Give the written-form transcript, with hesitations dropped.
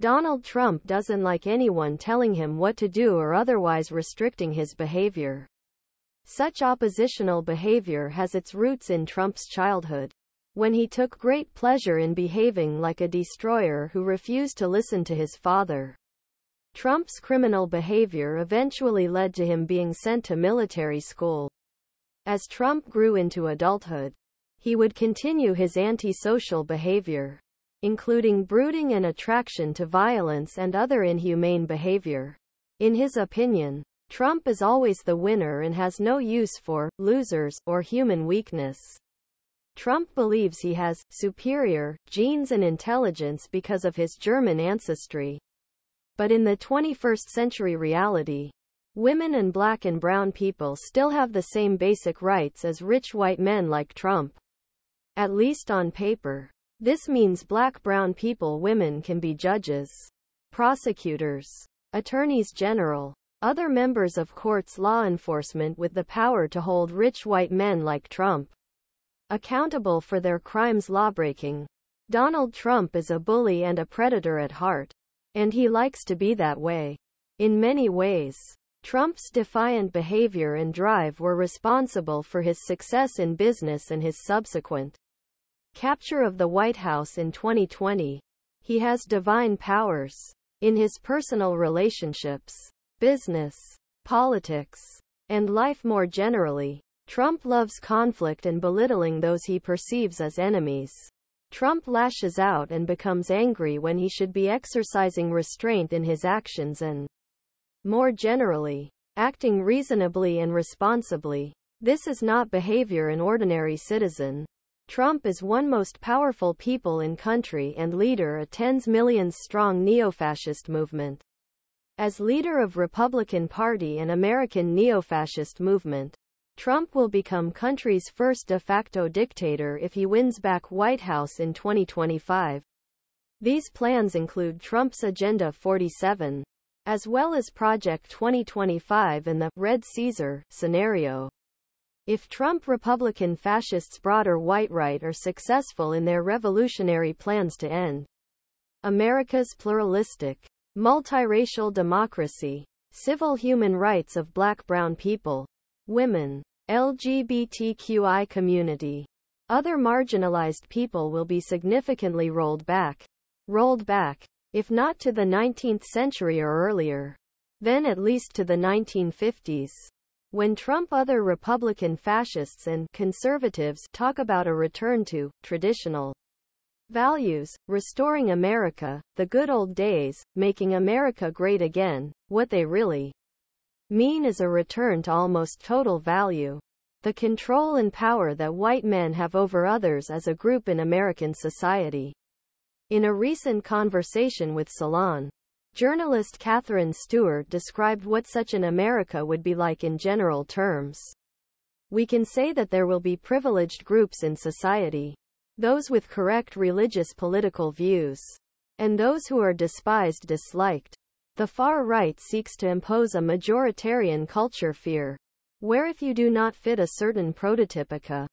Donald Trump doesn't like anyone telling him what to do or otherwise restricting his behavior. Such oppositional behavior has its roots in Trump's childhood, when he took great pleasure in behaving like a destroyer who refused to listen to his father. Trump's criminal behavior eventually led to him being sent to military school. As Trump grew into adulthood, he would continue his antisocial behavior, including brooding and attraction to violence and other inhumane behavior. In his opinion, Trump is always the winner and has no use for losers or human weakness. Trump believes he has superior genes and intelligence because of his German ancestry. But in the 21st century reality, women and black and brown people still have the same basic rights as rich white men like Trump. At least on paper. This means black-brown people women can be judges, prosecutors, attorneys general, other members of courts law enforcement with the power to hold rich white men like Trump accountable for their crimes lawbreaking. Donald Trump is a bully and a predator at heart, and he likes to be that way. In many ways, Trump's defiant behavior and drive were responsible for his success in business and his subsequent capture of the White House in 2020. He has divine powers in his personal relationships, business, politics, and life more generally. Trump loves conflict and belittling those he perceives as enemies. Trump lashes out and becomes angry when he should be exercising restraint in his actions and, more generally, acting reasonably and responsibly. This is not behavior an ordinary citizen. Trump is one most powerful people in country and leader a tens millions strong neo-fascist movement. As leader of Republican Party and American neo-fascist movement, Trump will become country's first de facto dictator if he wins back White House in 2025. These plans include Trump's Agenda 47, as well as Project 2025 and the Red Caesar scenario. If Trump Republican fascists broader white right are successful in their revolutionary plans to end America's pluralistic, multiracial democracy, civil human rights of black-brown people, women, LGBTQI community, other marginalized people will be significantly rolled back, if not to the 19th century or earlier, then at least to the 1950s. When Trump other Republican fascists and conservatives talk about a return to traditional values, restoring America, the good old days, making America great again, what they really mean is a return to almost total value. The control and power that white men have over others as a group in American society. In a recent conversation with Salon, journalist Catherine Stewart described what such an America would be like in general terms. We can say that there will be privileged groups in society, those with correct religious political views, and those who are despised disliked. The far right seeks to impose a majoritarian culture fear, where if you do not fit a certain prototypica,